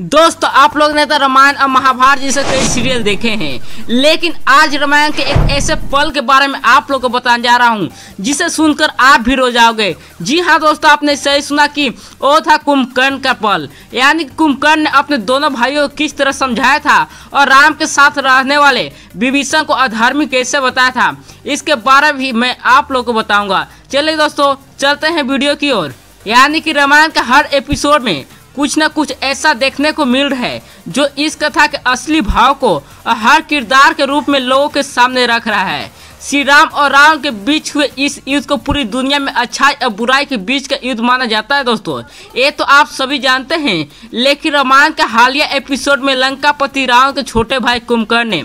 दोस्तों आप लोग ने तो रामायण और महाभारत जैसे कई सीरियल देखे हैं, लेकिन आज रामायण के एक ऐसे पल के बारे में आप लोग को बताने जा रहा हूं जिसे सुनकर आप भी रो जाओगे। जी हां दोस्तों, आपने सही सुना कि वो था कुंभकर्ण का पल, यानी कुंभकर्ण ने अपने दोनों भाइयों को किस तरह समझाया था और राम के साथ रहने वाले विभीषण को अधर्मी कैसे बताया था, इसके बारे में मैं आप लोग को बताऊँगा। चलिए दोस्तों चलते हैं वीडियो की ओर। यानी कि रामायण के हर एपिसोड में कुछ न कुछ ऐसा देखने को मिल रहा है जो इस कथा के असली भाव को हर किरदार के रूप में लोगों के सामने रख रहा है। श्री राम और रावण के बीच हुए इस युद्ध को पूरी दुनिया में अच्छाई और बुराई के बीच का युद्ध माना जाता है। दोस्तों ये तो आप सभी जानते हैं, लेकिन रामायण का हालिया एपिसोड में लंका पति रावण के छोटे भाई कुंभकर्ण ने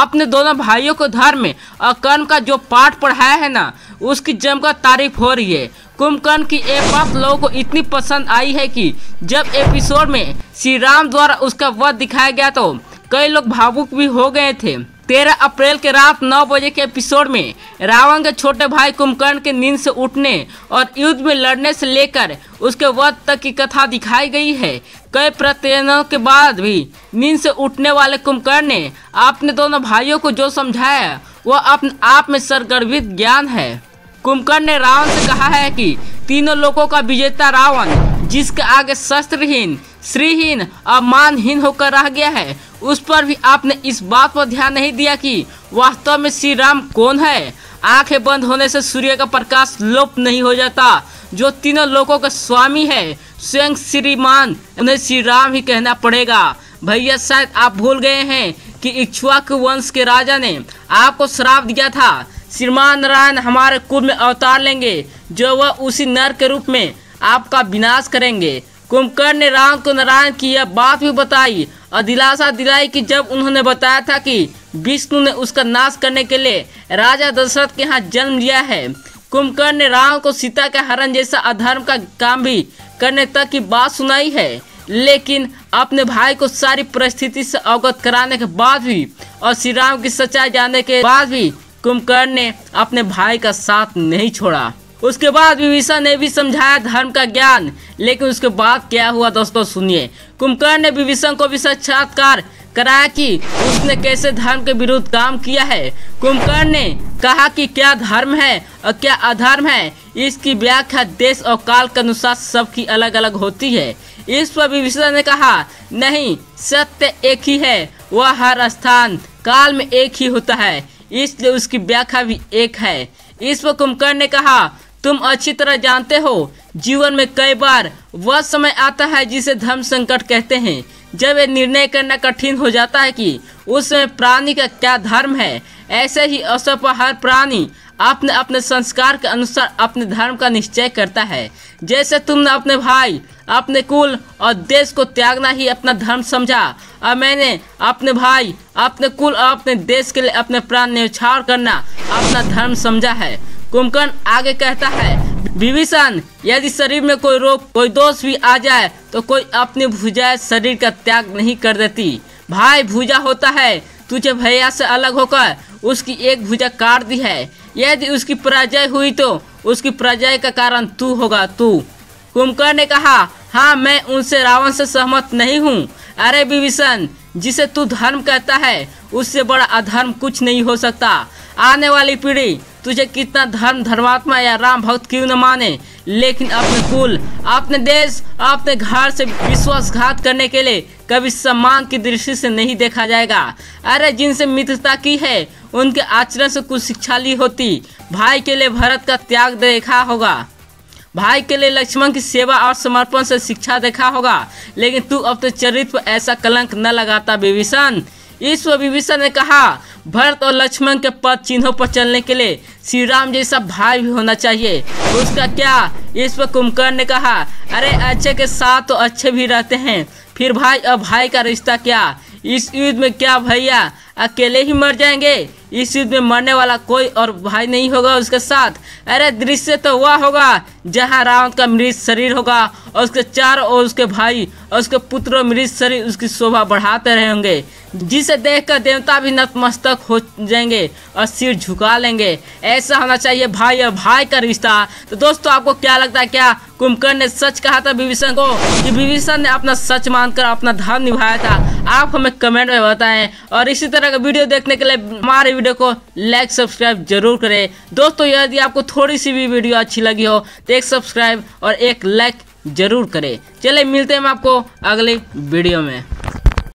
अपने दोनों भाइयों को धर्म और कर्म का जो पाठ पढ़ाया है ना, उसकी जमकर तारीफ हो रही है। कुंभकर्ण की ये बात लोगों को इतनी पसंद आई है कि जब एपिसोड में श्री राम द्वारा उसका वध दिखाया गया तो कई लोग भावुक भी हो गए थे। 13 अप्रैल के रात 9 बजे के एपिसोड में रावण के छोटे भाई कुंभकर्ण के नींद से उठने और युद्ध में लड़ने से लेकर उसके वध तक की कथा दिखाई गई है। कई प्रत्ययों के बाद भी नींद से उठने वाले कुंभकर्ण ने अपने दोनों भाइयों को जो समझाया वह अपने आप में सरगर्भित ज्ञान है। कुंभकर्ण ने रावण से कहा है कि तीनों लोकों का विजेता रावण, जिसके आगे शस्त्रहीन, श्रीहीन और मानहीन होकर रह गया है, उस पर भी आपने इस बात पर ध्यान नहीं दिया कि वास्तव में श्री राम कौन है। आंखें बंद होने से सूर्य का प्रकाश लोप नहीं हो जाता। जो तीनों लोकों का स्वामी है स्वयं श्रीमान, उन्हें श्री राम ही कहना पड़ेगा। भैया शायद आप भूल गए हैं कि इक्ष्वाकु वंश के राजा ने आपको श्राप दिया था श्रीमान नारायण हमारे कुल में अवतार लेंगे, जो वह उसी नर के रूप में आपका विनाश करेंगे। कुंभकर्ण ने रावण को नारायण की यह बात भी बताई और दिलासा दिलाई कि जब उन्होंने बताया था कि विष्णु ने उसका नाश करने के लिए राजा दशरथ के यहाँ जन्म लिया है। कुंभकर्ण ने रावण को सीता के हरण जैसा अधर्म का काम भी करने तक की बात सुनाई है, लेकिन अपने भाई को सारी परिस्थिति से अवगत कराने के बाद भी और श्री राम की सच्चाई जानने के बाद भी कुंभकर्ण ने अपने भाई का साथ नहीं छोड़ा। उसके बाद विभीषण ने भी समझाया धर्म का ज्ञान, लेकिन उसके बाद क्या हुआ दोस्तों सुनिए। कुंभकर्ण ने विभीषण को भी साक्षात्कार कराया कि उसने कैसे धर्म के विरुद्ध काम किया है। कुंभकर्ण ने कहा कि क्या धर्म है और क्या अधर्म है, इसकी व्याख्या देश और काल के अनुसार सबकी अलग अलग होती है। इस पर विभीषण ने कहा नहीं, सत्य एक ही है, वह हर स्थान काल में एक ही होता है, इसलिए उसकी व्याख्या भी एक है। इस पर कुंभकर्ण ने कहा तुम अच्छी तरह जानते हो जीवन में कई बार वह समय आता है जिसे धर्म संकट कहते हैं, जब यह निर्णय करना कठिन हो जाता है कि उस समय प्राणी का क्या धर्म है। ऐसे ही अवसर पर हर प्राणी अपने अपने संस्कार के अनुसार अपने धर्म का निश्चय करता है। जैसे तुमने अपने भाई, अपने कुल और देश को त्यागना ही अपना धर्म समझा, और मैंने अपने भाई, अपने कुल और अपने देश के लिए अपने प्राण न्यौछावर करना अपना धर्म समझा है। कुंभकर्ण आगे कहता है विभीषण, यदि शरीर में कोई रोग, कोई दोष भी आ जाए तो कोई अपनी भुजाएं शरीर का त्याग नहीं कर देती। भाई भुजा होता है, तुझे भैया से अलग होकर उसकी एक भुजा काट दी है, यदि उसकी पराजय हुई तो उसकी पराजय का कारण तू होगा तू। कुंभकर्ण ने कहा हाँ, मैं उनसे रावण से सहमत नहीं हूँ। अरे विभीषण, जिसे तू धर्म कहता है उससे बड़ा अधर्म कुछ नहीं हो सकता। आने वाली पीढ़ी तुझे कितना धर्म, धर्मात्मा या राम भक्त क्यों न माने, लेकिन अपने कुल, अपने देश, अपने घर से विश्वासघात करने के लिए कभी सम्मान की दृष्टि से नहीं देखा जाएगा। अरे जिनसे मित्रता की है उनके आचरण से कुछ शिक्षा ली होती। भाई के लिए भरत का त्याग देखा होगा, भाई के लिए लक्ष्मण की सेवा और समर्पण से शिक्षा देखा होगा, लेकिन तू अपने चरित्र पर ऐसा कलंक न लगाता विभीषण। इस पर विभीषण ने कहा भरत और लक्ष्मण के पद चिन्हों पर चलने के लिए श्री राम जैसा भाई भी होना चाहिए, उसका क्या। इस पर कुंभकर्ण ने कहा अरे अच्छे के साथ तो अच्छे भी रहते हैं, फिर भाई और भाई का रिश्ता क्या। इस युद्ध में क्या भैया अकेले ही मर जाएंगे। इस युद्ध में मरने वाला कोई और भाई नहीं होगा उसके साथ। अरे दृश्य तो वह होगा जहां रावण का मृत शरीर होगा और उसके चारों ओर उसके भाई और उसके पुत्र मृत शरीर उसकी शोभा बढ़ाते रहेंगे, जिसे देखकर देवता भी नतमस्तक हो जाएंगे और सिर झुका लेंगे। ऐसा होना चाहिए भाई और भाई का रिश्ता। तो दोस्तों आपको क्या लगता है, क्या कुंभकर्ण ने सच कहा था विभीषण को, कि विभीषण ने अपना सच मानकर अपना धर्म निभाया था? आप हमें कमेंट में बताएं और इसी तरह का वीडियो देखने के लिए हमारे वीडियो को लाइक सब्सक्राइब जरूर करें। दोस्तों यदि आपको थोड़ी सी भी वीडियो अच्छी लगी हो तो 1 सब्सक्राइब और 1 लाइक जरूर करें। चलिए मिलते हैं हम आपको अगले वीडियो में।